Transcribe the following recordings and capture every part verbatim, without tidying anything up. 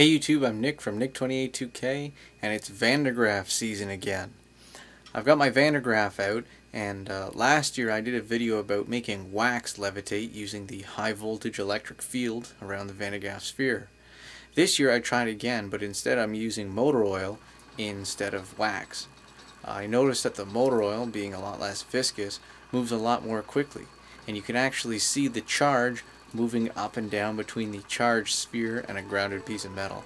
Hey YouTube, I'm Nick from Nick two eighty-eight K, and it's Van de Graaff season again. I've got my Van de Graaff out, and uh, last year I did a video about making wax levitate using the high voltage electric field around the Van de Graaff sphere. This year I tried again, but instead I'm using motor oil instead of wax. I noticed that the motor oil, being a lot less viscous, moves a lot more quickly, and you can actually see the charge moving up and down between the charged sphere and a grounded piece of metal.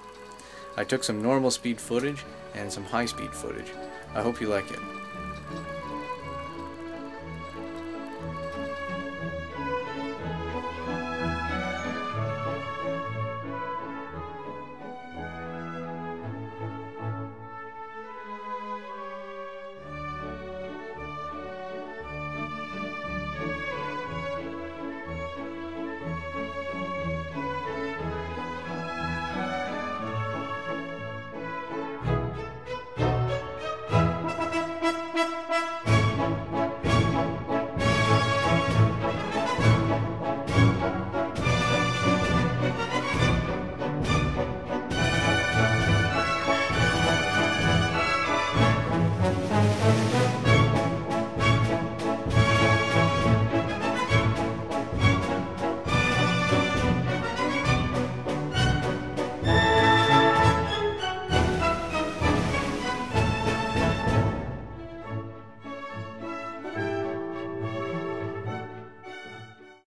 I took some normal speed footage and some high speed footage. I hope you like it.